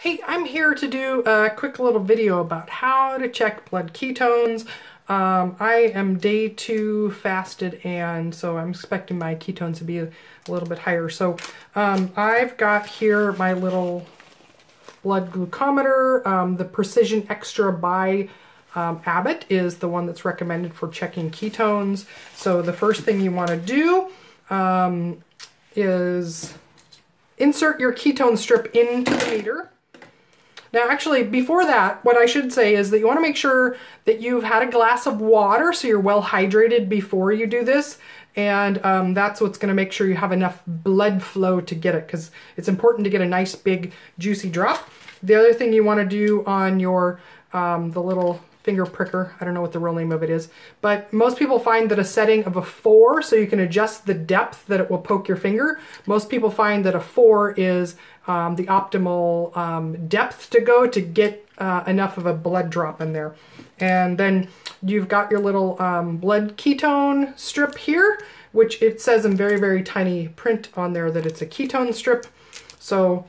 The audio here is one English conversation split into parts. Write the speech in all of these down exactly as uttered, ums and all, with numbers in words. Hey, I'm here to do a quick little video about how to check blood ketones. Um, I am day two fasted, and so I'm expecting my ketones to be a little bit higher. So um, I've got here my little blood glucometer. Um, the Precision Xtra by um, Abbott is the one that's recommended for checking ketones. So the first thing you want to do um, is insert your ketone strip into the meter. Now, actually, before that, what I should say is that you want to make sure that you've had a glass of water, so you're well hydrated before you do this, and um, that's what's going to make sure you have enough blood flow to get it, because it's important to get a nice big juicy drop. The other thing you want to do on your um, the little finger pricker, I don't know what the real name of it is, but most people find that a setting of a four, so you can adjust the depth that it will poke your finger. Most people find that a four is um, the optimal um, depth to go to get uh, enough of a blood drop in there. And then you've got your little um, blood ketone strip here, which it says in very, very tiny print on there that it's a ketone strip. So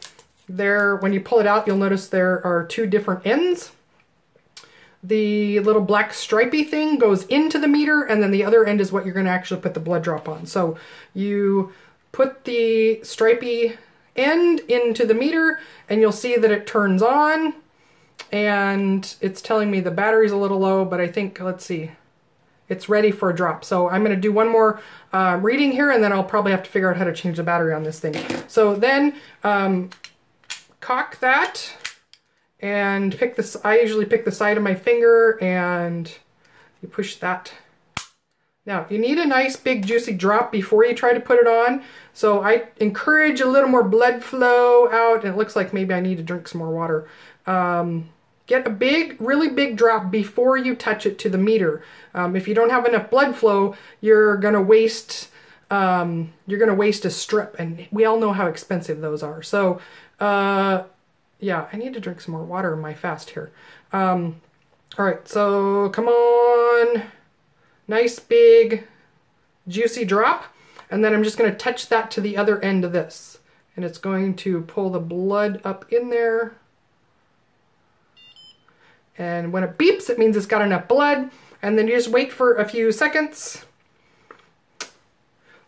there, when you pull it out, you'll notice there are two different ends. The little black stripy thing goes into the meter, and then the other end is what you're going to actually put the blood drop on. So you put the stripy end into the meter, and you'll see that it turns on, and it's telling me the battery's a little low, but I think, let's see, it's ready for a drop. So I'm going to do one more uh, reading here, and then I'll probably have to figure out how to change the battery on this thing. So then um, cock that. And pick this, I usually pick the side of my finger, and you push that. Now, you need a nice big juicy drop before you try to put it on. So I encourage a little more blood flow out, and it looks like maybe I need to drink some more water. Um, get a big, really big drop before you touch it to the meter. Um, if you don't have enough blood flow, you're gonna waste um, you're gonna waste a strip, and we all know how expensive those are. So uh, yeah, I need to drink some more water in my fast here. Um, all right, so come on. Nice big juicy drop. And then I'm just going to touch that to the other end of this. And it's going to pull the blood up in there. And when it beeps, it means it's got enough blood. And then you just wait for a few seconds.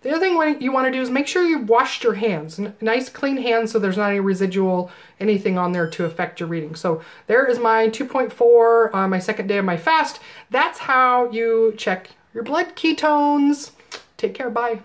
The other thing you want to do is make sure you've washed your hands. Nice clean hands, so there's not any residual anything on there to affect your reading. So there is my two point four on my second day of my fast. That's how you check your blood ketones. Take care, bye.